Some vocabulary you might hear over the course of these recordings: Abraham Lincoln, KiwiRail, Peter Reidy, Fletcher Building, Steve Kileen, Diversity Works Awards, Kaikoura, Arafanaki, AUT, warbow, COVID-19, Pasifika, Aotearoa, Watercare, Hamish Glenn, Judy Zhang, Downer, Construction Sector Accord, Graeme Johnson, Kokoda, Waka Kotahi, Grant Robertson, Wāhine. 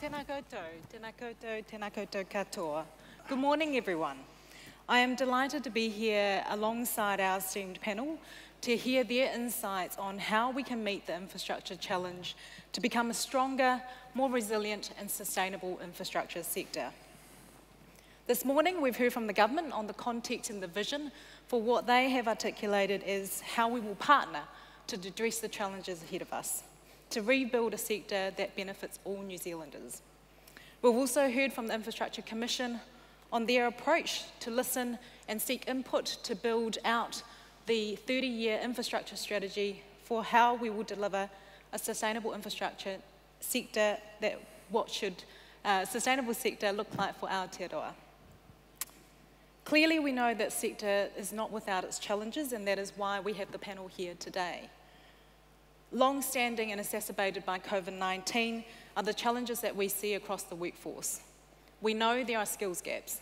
Tēnā koutou, tēnā koutou, tēnā koutou katoa. Good morning, everyone. I am delighted to be here alongside our esteemed panel to hear their insights on how we can meet the infrastructure challenge to become a stronger, more resilient and sustainable infrastructure sector. This morning, we've heard from the government on the context and the vision for what they have articulated as how we will partner to address the challenges ahead of us, to rebuild a sector that benefits all New Zealanders. We've also heard from the Infrastructure Commission on their approach to listen and seek input to build out the 30-year infrastructure strategy for how we will deliver a sustainable infrastructure sector, that what should a sustainable sector look like for Aotearoa. Clearly, we know that sector is not without its challenges, and that is why we have the panel here today. Long-standing and exacerbated by COVID-19 are the challenges that we see across the workforce. We know there are skills gaps.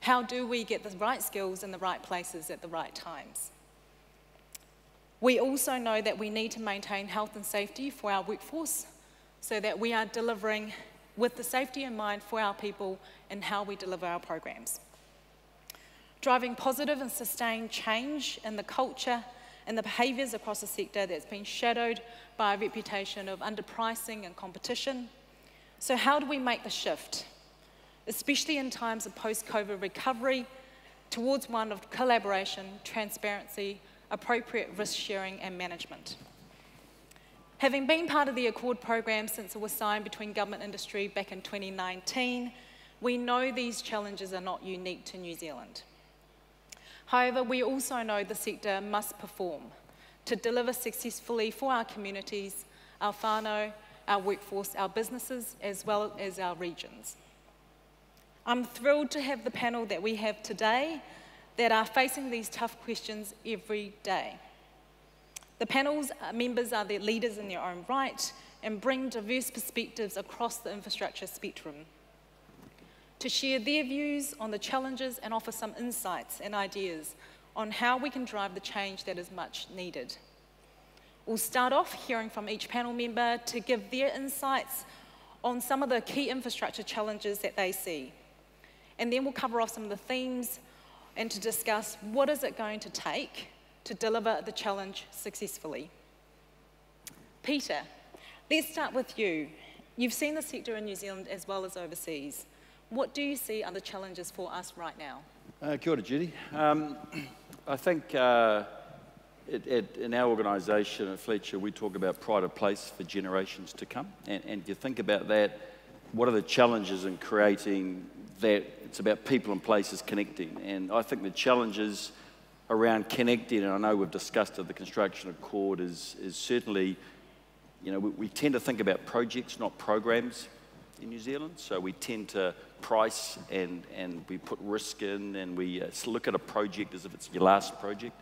How do we get the right skills in the right places at the right times? We also know that we need to maintain health and safety for our workforce so that we are delivering with the safety in mind for our people and how we deliver our programs. Driving positive and sustained change in the culture and the behaviours across the sector that's been shadowed by a reputation of underpricing and competition. So how do we make the shift, especially in times of post-COVID recovery, towards one of collaboration, transparency, appropriate risk sharing and management? Having been part of the Accord program since it was signed between government and industry back in 2019, we know these challenges are not unique to New Zealand. However, we also know the sector must perform to deliver successfully for our communities, our whānau, our workforce, our businesses, as well as our regions. I'm thrilled to have the panel that we have today that are facing these tough questions every day. The panel's members are their leaders in their own right and bring diverse perspectives across the infrastructure spectrum to share their views on the challenges and offer some insights and ideas on how we can drive the change that is much needed. We'll start off hearing from each panel member to give their insights on some of the key infrastructure challenges that they see. And then we'll cover off some of the themes and to discuss what is it going to take to deliver the challenge successfully. Peter, let's start with you. You've seen the sector in New Zealand as well as overseas. What do you see are the challenges for us right now? Kia ora, Judy. I think in our organisation at Fletcher, we talk about pride of place for generations to come. And if you think about that, what are the challenges in creating that? It's about people and places connecting. And I think the challenges around connecting, and I know we've discussed at the Construction Accord, is certainly, you know, we tend to think about projects, not programs, in New Zealand. So we tend to price and we put risk in, and we look at a project as if it's your last project.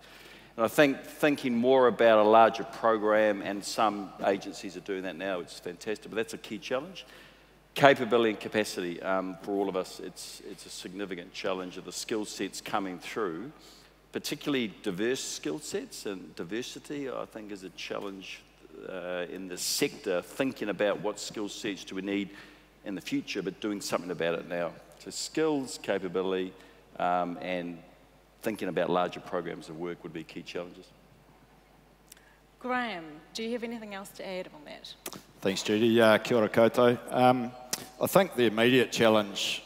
And I think thinking more about a larger program, and some agencies are doing that now, it's fantastic, but that's a key challenge. Capability and capacity, for all of us, it's a significant challenge of the skill sets coming through, particularly diverse skill sets, and diversity I think is a challenge in the sector, thinking about what skill sets do we need in the future, but doing something about it now. So skills, capability, and thinking about larger programs of work would be key challenges. Graeme, do you have anything else to add on that? Thanks, Judy. Kia ora koutou. I think the immediate challenge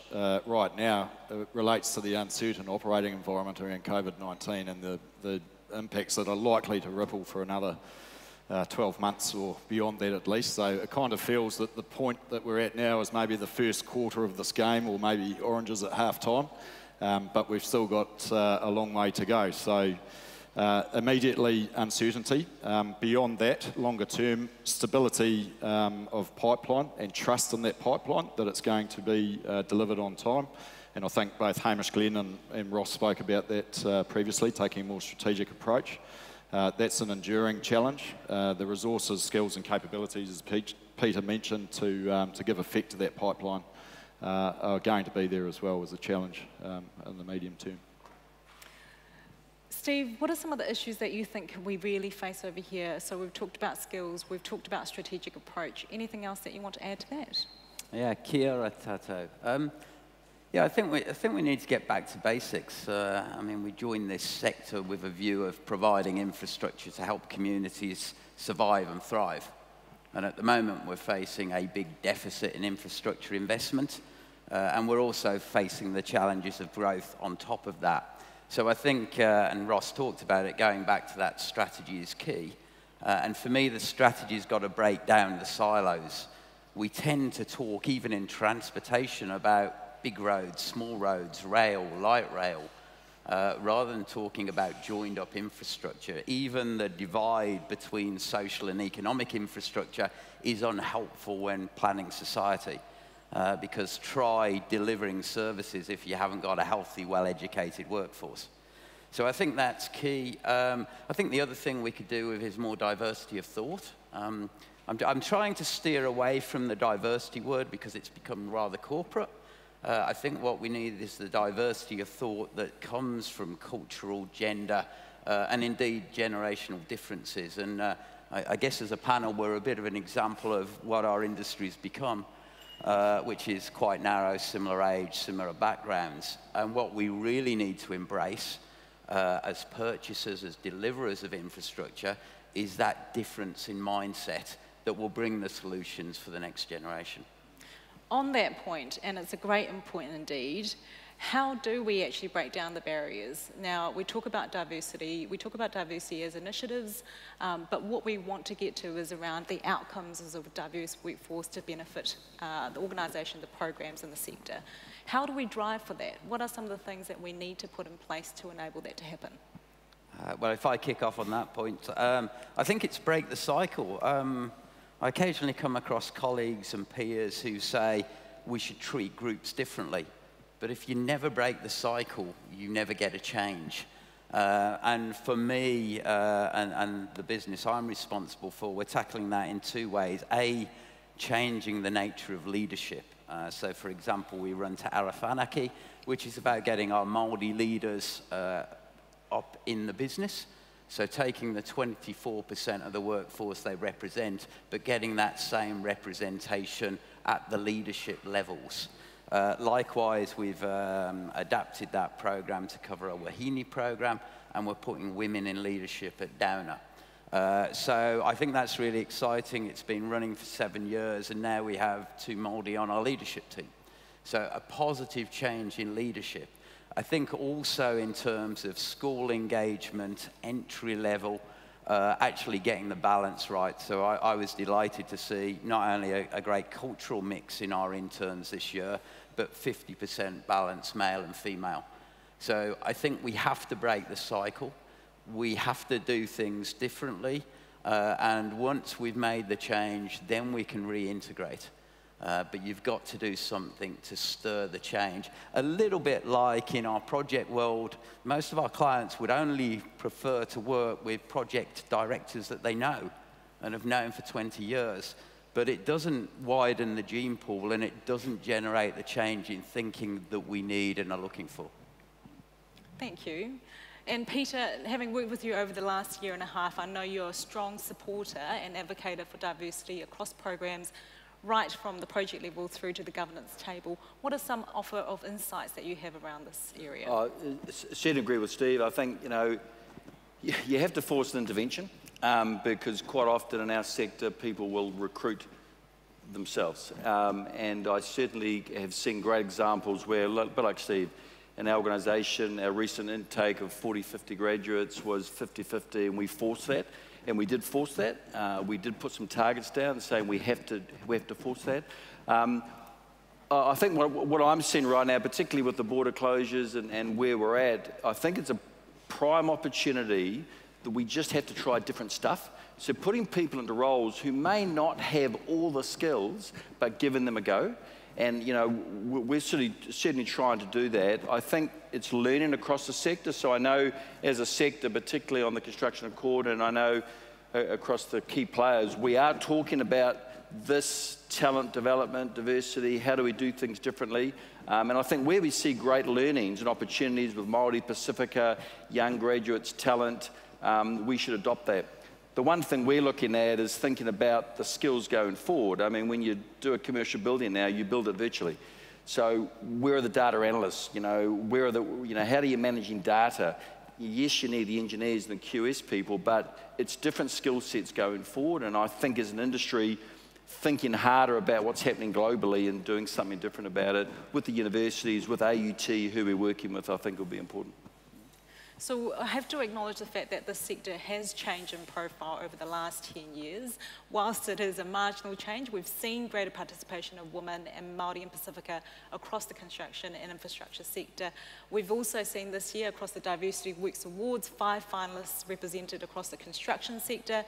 right now relates to the uncertain operating environment around COVID-19 and the impacts that are likely to ripple for another 12 months or beyond that at least. So it kind of feels that the point that we're at now is maybe the first quarter of this game, or maybe oranges at half time, but we've still got a long way to go. So immediately uncertainty. Beyond that, longer term, stability of pipeline and trust in that pipeline that it's going to be delivered on time. And I think both Hamish Glenn and Ross spoke about that previously, taking a more strategic approach. That's an enduring challenge. The resources, skills and capabilities, as Peter mentioned, to give effect to that pipeline are going to be there as well as a challenge in the medium term. Steve, what are some of the issues that you think we really face over here? So we've talked about skills, we've talked about strategic approach. Anything else that you want to add to that? Yeah, kia ora tātou. Yeah, I think we need to get back to basics. I mean, we joined this sector with a view of providing infrastructure to help communities survive and thrive. And at the moment, we're facing a big deficit in infrastructure investment, and we're also facing the challenges of growth on top of that. So I think, and Ross talked about it, going back to that strategy is key. And for me, the strategy's got to break down the silos. We tend to talk, even in transportation, about big roads, small roads, rail, light rail, rather than talking about joined-up infrastructure. Even the divide between social and economic infrastructure is unhelpful when planning society, because try delivering services if you haven't got a healthy, well-educated workforce. So I think that's key. I think the other thing we could do with is more diversity of thought. I'm trying to steer away from the diversity word because it's become rather corporate. I think what we need is the diversity of thought that comes from cultural, gender, and indeed generational differences. And I guess as a panel, we're a bit of an example of what our industry's become, which is quite narrow, similar age, similar backgrounds. And what we really need to embrace as purchasers, as deliverers of infrastructure, is that difference in mindset that will bring the solutions for the next generation. On that point, and it's a great point indeed, how do we actually break down the barriers? Now, we talk about diversity as initiatives, but what we want to get to is around the outcomes of a diverse workforce to benefit the organisation, the programs and the sector. How do we drive for that? What are some of the things that we need to put in place to enable that to happen? Well, if I kick off on that point, I think it's break the cycle. I occasionally come across colleagues and peers who say we should treat groups differently. But if you never break the cycle, you never get a change. And for me and the business I'm responsible for, we're tackling that in two ways. A, changing the nature of leadership. So for example, we run to Arafanaki, which is about getting our Māori leaders up in the business. So taking the 24% of the workforce they represent, but getting that same representation at the leadership levels. Likewise, we've adapted that program to cover a Wāhine program, and we're putting women in leadership at Downer. So I think that's really exciting. It's been running for 7 years, and now we have 2 Māori on our leadership team. So a positive change in leadership. I think also in terms of school engagement, entry level, actually getting the balance right. So I was delighted to see not only a great cultural mix in our interns this year, but 50% balance male and female. So I think we have to break the cycle. We have to do things differently. And once we've made the change, then we can reintegrate. But you've got to do something to stir the change. A little bit like in our project world, most of our clients would only prefer to work with project directors that they know and have known for 20 years. But it doesn't widen the gene pool, and it doesn't generate the change in thinking that we need and are looking for. Thank you. And Peter, having worked with you over the last year and a half, I know you're a strong supporter and advocate for diversity across programs, right from the project level through to the governance table. What are some offer of insights that you have around this area? She'd agree with Steve. I think, you know, you have to force the intervention because quite often in our sector, people will recruit themselves. And I certainly have seen great examples where, a bit like Steve, in our organisation, our recent intake of 40, 50 graduates was 50-50, and we forced that. And we did force that. We did put some targets down saying we have to force that. I think what I'm seeing right now, particularly with the border closures and where we're at, I think it's a prime opportunity that we just have to try different stuff. So putting people into roles who may not have all the skills, but giving them a go. And, you know, we're certainly trying to do that. I think it's learning across the sector. So I know as a sector, particularly on the Construction Accord, and I know across the key players, we are talking about this talent development, diversity, how do we do things differently? And I think where we see great learnings and opportunities with Māori, Pasifika, young graduates, talent, we should adopt that. The one thing we're looking at is thinking about the skills going forward. I mean, when you do a commercial building now, you build it virtually. So where are the data analysts? You know, where are the, you know, how do you managing data? Yes, you need the engineers and the QS people, but it's different skill sets going forward. And I think as an industry, thinking harder about what's happening globally and doing something different about it with the universities, with AUT, who we're working with, I think will be important. So I have to acknowledge the fact that this sector has changed in profile over the last 10 years. Whilst it is a marginal change, we've seen greater participation of women and Māori and Pasifika across the construction and infrastructure sector. We've also seen this year across the Diversity Works Awards, 5 finalists represented across the construction sector.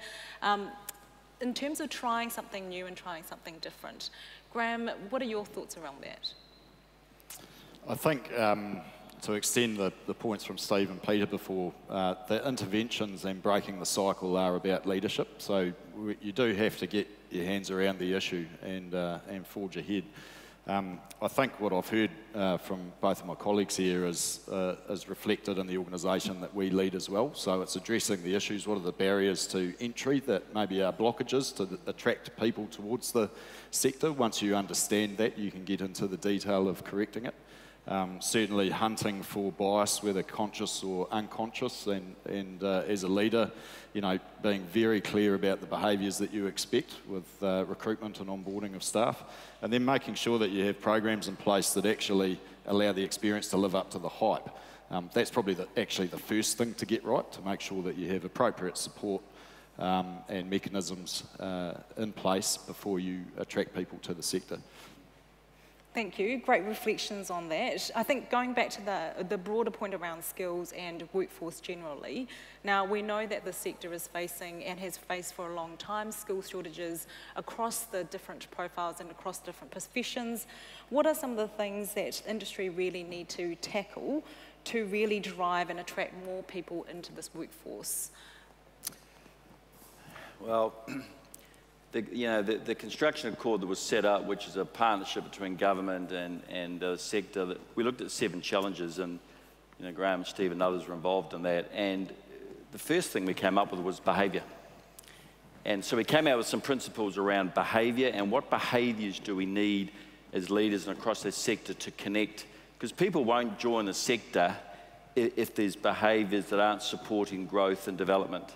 In terms of trying something new and trying something different, Graeme, what are your thoughts around that? I think, to extend the points from Steve and Peter before, the interventions and breaking the cycle are about leadership. So you do have to get your hands around the issue and forge ahead. I think what I've heard from both of my colleagues here is reflected in the organisation that we lead as well. So it's addressing the issues. What are the barriers to entry that maybe are blockages to attract people towards the sector? Once you understand that, you can get into the detail of correcting it. Certainly hunting for bias, whether conscious or unconscious, and as a leader, you know, being very clear about the behaviours that you expect with recruitment and onboarding of staff, and then making sure that you have programs in place that actually allow the experience to live up to the hype. That's probably actually the first thing to get right, to make sure that you have appropriate support and mechanisms in place before you attract people to the sector. Thank you. Great reflections on that. I think going back to the broader point around skills and workforce generally, now we know that the sector is facing and has faced for a long time skill shortages across the different profiles and across different professions. What are some of the things that industry really need to tackle to really drive and attract more people into this workforce? Well, The Construction Accord that was set up, which is a partnership between government and sector, that we looked at 7 challenges, and you know, Graeme, Steve and others were involved in that, and the first thing we came up with was behaviour. And so we came out with some principles around behaviour and what behaviours do we need as leaders and across this sector to connect, because people won't join the sector if there's behaviours that aren't supporting growth and development.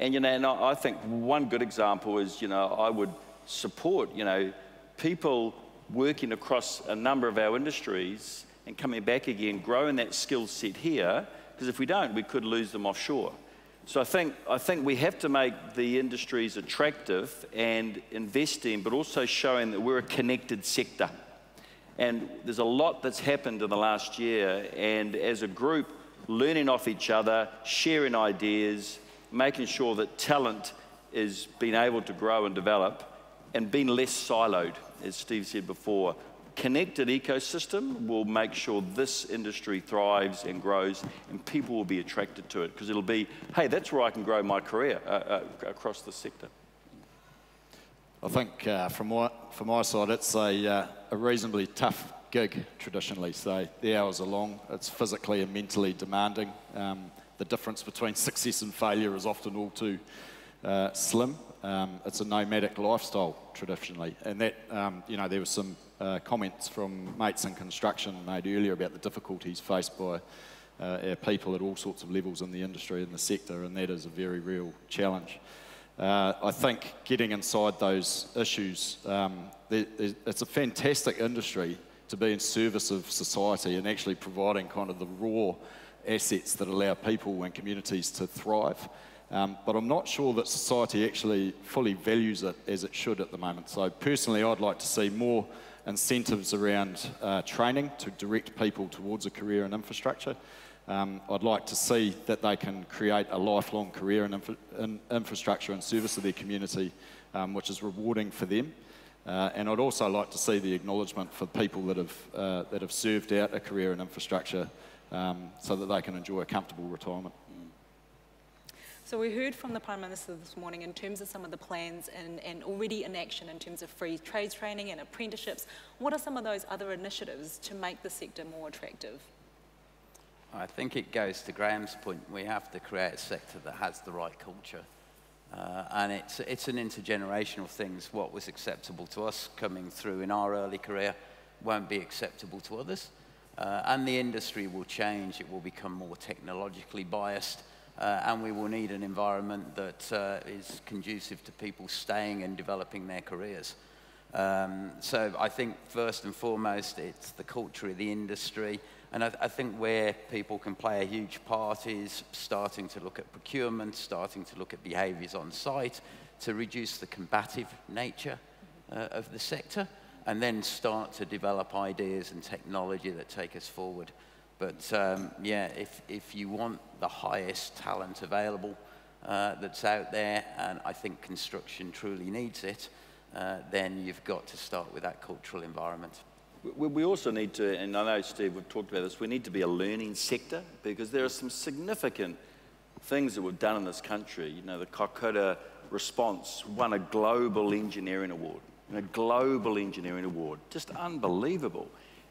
And you know, and I think one good example is, you know, I would support, you know, people working across a number of our industries and coming back again, growing that skill set here, because if we don't, we could lose them offshore. So I think we have to make the industries attractive and investing, but also showing that we're a connected sector. And there's a lot that's happened in the last year, and as a group, learning off each other, sharing ideas, making sure that talent is being able to grow and develop and being less siloed, as Steve said before. Connected ecosystem will make sure this industry thrives and grows and people will be attracted to it because it'll be, hey, that's where I can grow my career across the sector. I think from my side, it's a reasonably tough gig traditionally, so the hours are long, it's physically and mentally demanding. The difference between success and failure is often all too slim. It's a nomadic lifestyle traditionally, and that, you know, there were some comments from mates in construction made earlier about the difficulties faced by our people at all sorts of levels in the industry and the sector, and that is a very real challenge. I think getting inside those issues, it's a fantastic industry to be in service of society and actually providing kind of the raw assets that allow people and communities to thrive. But I'm not sure that society actually fully values it as it should at the moment. So personally, I'd like to see more incentives around training to direct people towards a career in infrastructure. I'd like to see that they can create a lifelong career in infrastructure and service of their community, which is rewarding for them. And I'd also like to see the acknowledgement for people that have served out a career in infrastructure so that they can enjoy a comfortable retirement. So we heard from the Prime Minister this morning in terms of some of the plans and already in action in terms of free trades training and apprenticeships. What are some of those other initiatives to make the sector more attractive? I think it goes to Graeme's point. We have to create a sector that has the right culture And it's an intergenerational thing. What was acceptable to us coming through in our early career won't be acceptable to others. And the industry will change. It will become more technologically biased. And we will need an environment that is conducive to people staying and developing their careers. So I think first and foremost, it's the culture of the industry. And I think where people can play a huge part is starting to look at procurement, starting to look at behaviours on site to reduce the combative nature of the sector, and then start to develop ideas and technology that take us forward. But yeah, if you want the highest talent available that's out there, and I think construction truly needs it, then you've got to start with that cultural environment. We also need to, and I know, Steve, we've talked about this, we need to be a learning sector, because there are some significant things that we've done in this country. You know, the Kokoda response won a global engineering award, a global engineering award, just unbelievable.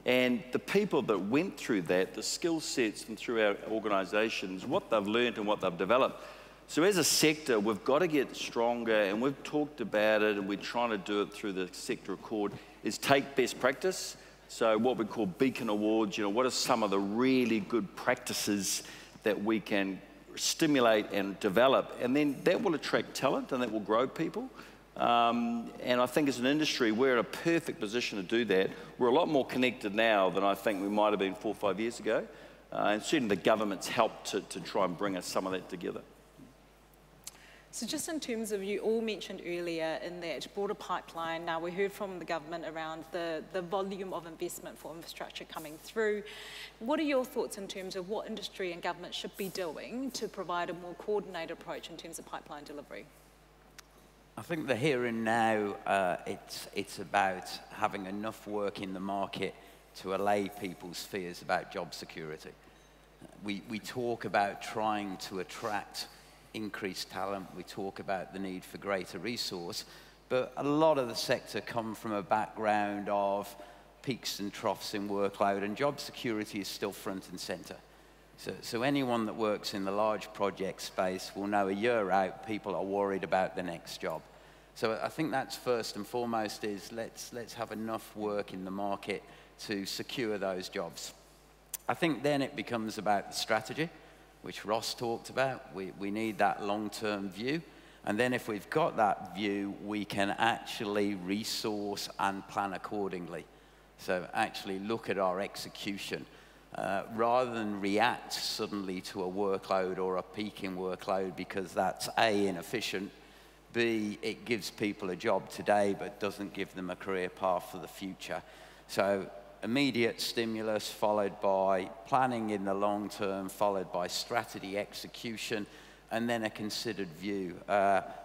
And the people that went through that, the skill sets and through our organisations, what they've learned and what they've developed. So as a sector, we've got to get stronger, and we've talked about it, and we're trying to do it through the Sector Accord, is take best practice. So what we call Beacon Awards, you know, what are some of the really good practices that we can stimulate and develop? And then that will attract talent and that will grow people. And I think as an industry, we're in a perfect position to do that. We're a lot more connected now than I think we might have been 4 or 5 years ago. And certainly the government's helped to try and bring us some of that together. So just in terms of, you all mentioned earlier in that broader pipeline, now we heard from the government around the volume of investment for infrastructure coming through. What are your thoughts in terms of what industry and government should be doing to provide a more coordinated approach in terms of pipeline delivery? I think the here and now, it's about having enough work in the market to allay people's fears about job security. We talk about trying to attract increased talent, we talk about the need for greater resource, but a lot of the sector come from a background of peaks and troughs in workload, and job security is still front and centre. So anyone that works in the large project space will know a year out people are worried about the next job. So I think that's first and foremost, is let's have enough work in the market to secure those jobs. I think then it becomes about the strategy, which Ross talked about. We need that long-term view. And then if we've got that view, we can actually resource and plan accordingly. So actually look at our execution. Rather than react suddenly to a workload or a peak in workload, because that's A, inefficient, B, it gives people a job today but doesn't give them a career path for the future. So immediate stimulus followed by planning in the long term, followed by strategy execution, and then a considered view.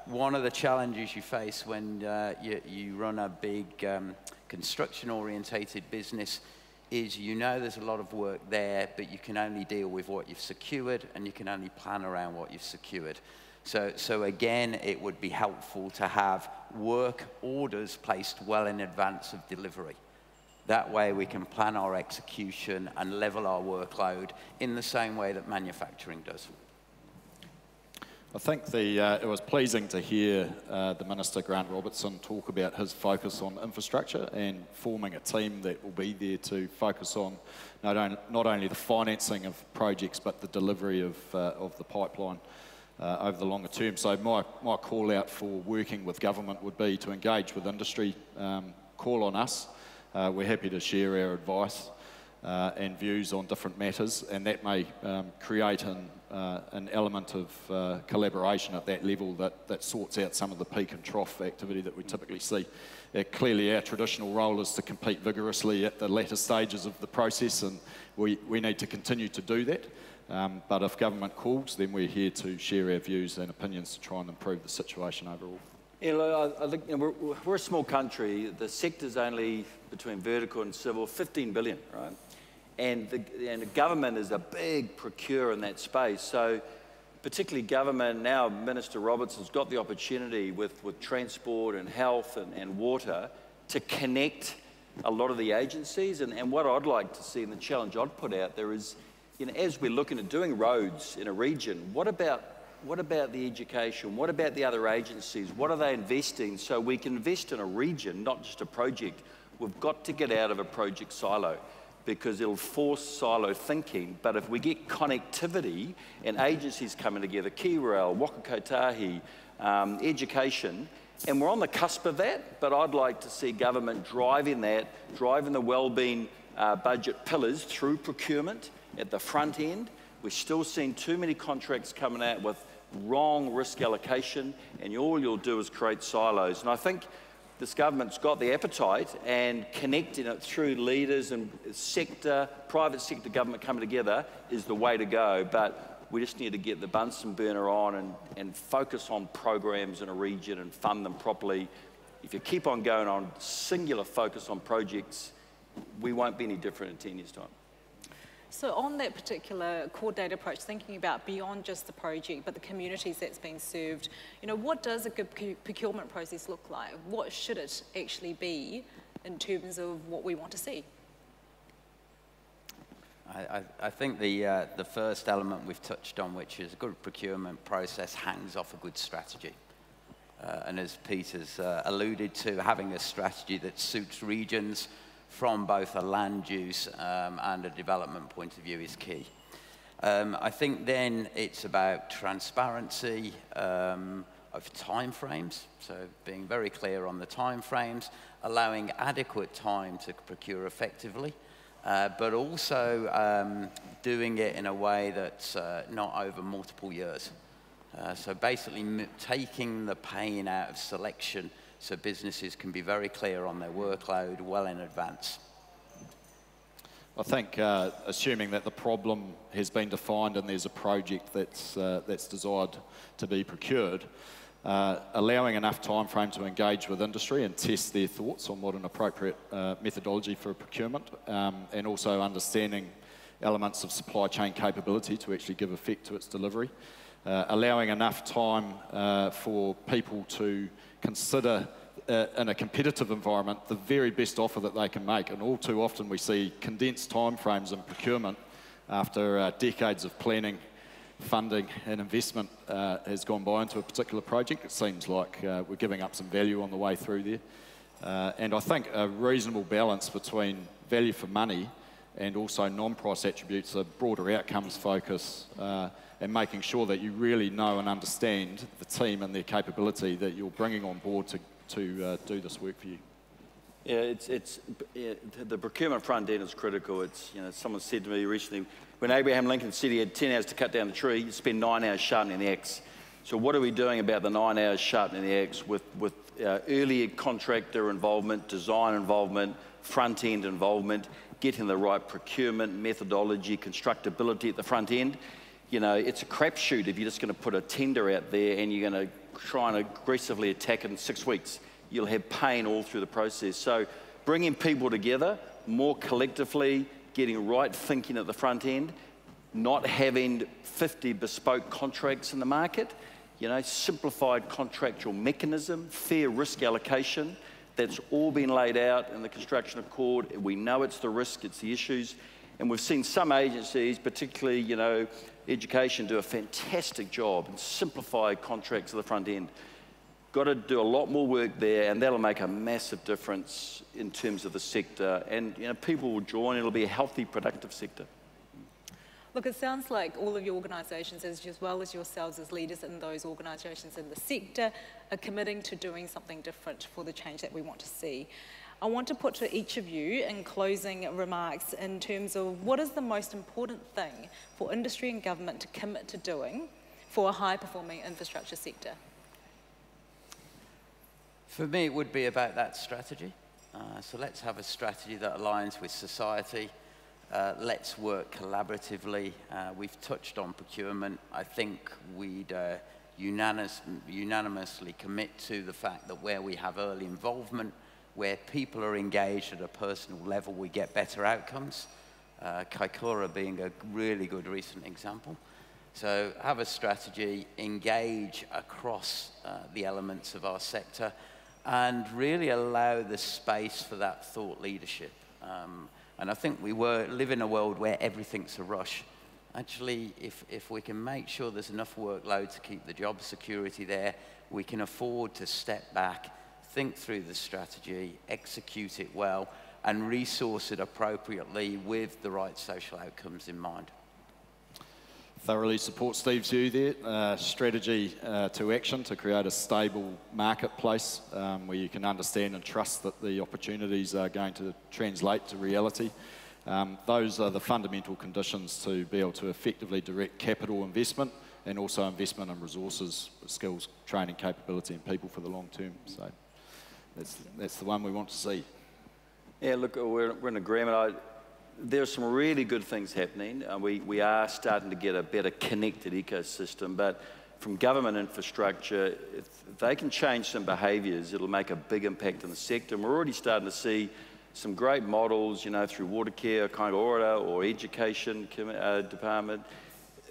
One of the challenges you face when you run a big construction-orientated business is, you know, there's a lot of work there, but you can only deal with what you've secured, and you can only plan around what you've secured. So again, it would be helpful to have work orders placed well in advance of delivery. That way we can plan our execution and level our workload in the same way that manufacturing does. I think it was pleasing to hear the Minister, Grant Robertson, talk about his focus on infrastructure and forming a team that will be there to focus on not only the financing of projects, but the delivery of the pipeline over the longer term. So my call out for working with government would be to engage with industry, call on us. We're happy to share our advice and views on different matters, and that may create an element of collaboration at that level that sorts out some of the peak and trough activity that we typically see. Clearly, our traditional role is to compete vigorously at the latter stages of the process, and we need to continue to do that. But if government calls, then we're here to share our views and opinions to try and improve the situation overall. You know, I think, you know, we're a small country. The sector's only, between vertical and civil, 15 billion, right? And the government is a big procurer in that space. So particularly government, now Minister Robertson's got the opportunity with transport and health and water to connect a lot of the agencies. And what I'd like to see, and the challenge I'd put out there is, you know, as we're looking at doing roads in a region, what about what about the education? What about the other agencies? What are they investing so we can invest in a region, not just a project? We've got to get out of a project silo because it'll force silo thinking. But if we get connectivity and agencies coming together, KiwiRail, Waka Kotahi, education, and we're on the cusp of that, but I'd like to see government driving that, driving the wellbeing budget pillars through procurement at the front end. We're still seeing too many contracts coming out with wrong risk allocation, and all you'll do is create silos. And I think this government's got the appetite, and connecting it through leaders and sector, private sector government coming together is the way to go. But we just need to get the Bunsen burner on and focus on programs in a region and fund them properly. If you keep on going on singular focus on projects, we won't be any different in 10 years' time. So on that particular coordinated approach, thinking about beyond just the project, but the communities that's being served, you know, what does a good procurement process look like? What should it actually be in terms of what we want to see? I think the first element we've touched on, which is a good procurement process, hangs off a good strategy. And as Peter's alluded to, having a strategy that suits regions from both a land use and a development point of view is key. I think then it's about transparency of timeframes, so being very clear on the timeframes, allowing adequate time to procure effectively, but also doing it in a way that's not over multiple years. So basically taking the pain out of selection so businesses can be very clear on their workload well in advance. I think assuming that the problem has been defined and there's a project that's desired to be procured, allowing enough time frame to engage with industry and test their thoughts on what an appropriate methodology for procurement, and also understanding elements of supply chain capability to actually give effect to its delivery. Allowing enough time for people to consider, in a competitive environment, the very best offer that they can make. And all too often we see condensed timeframes in procurement after decades of planning, funding and investment has gone by into a particular project. It seems like we're giving up some value on the way through there. And I think a reasonable balance between value for money and also non-price attributes, a broader outcomes focus, and making sure that you really know and understand the team and their capability that you're bringing on board to do this work for you. Yeah, the procurement front end is critical. It's, you know, someone said to me recently, when Abraham Lincoln said he had 10 hours to cut down a tree, you spend 9 hours sharpening the axe. So what are we doing about the 9 hours sharpening the axe with early contractor involvement, design involvement, front end involvement, getting the right procurement methodology, constructability at the front end? You know, it's a crapshoot if you're just going to put a tender out there and you're going to try and aggressively attack it in 6 weeks. You'll have pain all through the process. So bringing people together more collectively, getting right thinking at the front end, not having 50 bespoke contracts in the market, you know, simplified contractual mechanism, fair risk allocation. That's all been laid out in the Construction Accord. We know it's the risk, it's the issues. And we've seen some agencies, particularly, you know, education, do a fantastic job and simplify contracts at the front end. Got to do a lot more work there, and that'll make a massive difference in terms of the sector. And, you know, people will join, it'll be a healthy, productive sector. Look, it sounds like all of your organisations, as well as yourselves as leaders in those organisations in the sector, are committing to doing something different for the change that we want to see. I want to put to each of you, in closing remarks, in terms of what is the most important thing for industry and government to commit to doing for a high-performing infrastructure sector? For me, it would be about that strategy. So let's have a strategy that aligns with society. Let's work collaboratively. We've touched on procurement. I think we'd unanimously commit to the fact that where we have early involvement, where people are engaged at a personal level, we get better outcomes. Kaikoura being a really good recent example. So have a strategy, engage across the elements of our sector, and really allow the space for that thought leadership. And I think we live in a world where everything's a rush. actually, if we can make sure there's enough workload to keep the job security there, we can afford to step back, think through the strategy, execute it well, and resource it appropriately with the right social outcomes in mind. Thoroughly support Steve's view there. Strategy to action to create a stable marketplace where you can understand and trust that the opportunities are going to translate to reality. Those are the fundamental conditions to be able to effectively direct capital investment and also investment in resources, skills, training, capability and people for the long term. So that's the one we want to see. Yeah, look, we're in agreement. There's some really good things happening. We are starting to get a better connected ecosystem, but from government infrastructure, if they can change some behaviours, it'll make a big impact in the sector. And we're already starting to see some great models, you know, through Watercare, Kokoda, or Education Department.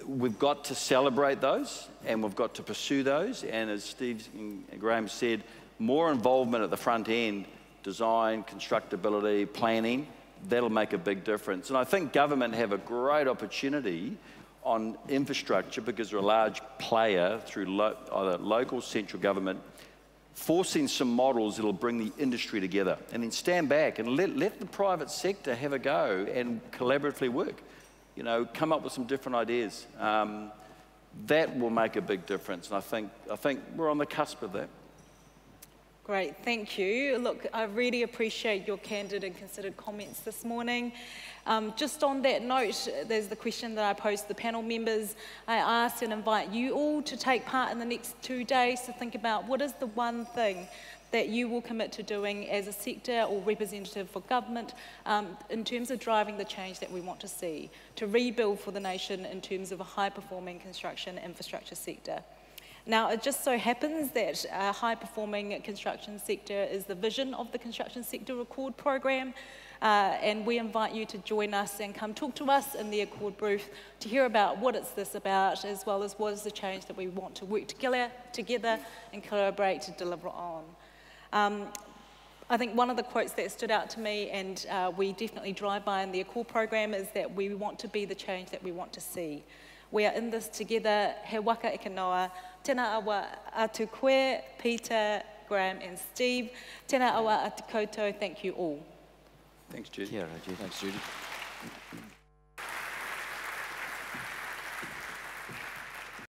We've got to celebrate those, and we've got to pursue those. And as Steve and Graeme said, more involvement at the front end, design, constructability, planning, that'll make a big difference. And I think government have a great opportunity on infrastructure because they're a large player through either local, central government, forcing some models that'll bring the industry together. And then stand back and let the private sector have a go and collaboratively work. You know, come up with some different ideas. That will make a big difference. And I think we're on the cusp of that. Great, thank you. Look, I really appreciate your candid and considered comments this morning. Just on that note, there's the question that I posed to the panel members. I asked and invite you all to take part in the next 2 days to think about what is the one thing that you will commit to doing as a sector or representative for government in terms of driving the change that we want to see, to rebuild for the nation in terms of a high-performing construction infrastructure sector. Now, it just so happens that a high-performing construction sector is the vision of the Construction Sector Accord program, and we invite you to join us and come talk to us in the Accord booth to hear about what it's this about, as well as what is the change that we want to work together and collaborate to deliver on. I think one of the quotes that stood out to me, and we definitely drive by in the Accord program, is that we want to be the change that we want to see. We are in this together. He waka e kanoa. Tēnā awa atu koe, Peter, Graeme and Steve. Tēnā awa atu koutou. Thank you all. Thanks, Judy. Thanks, Judy.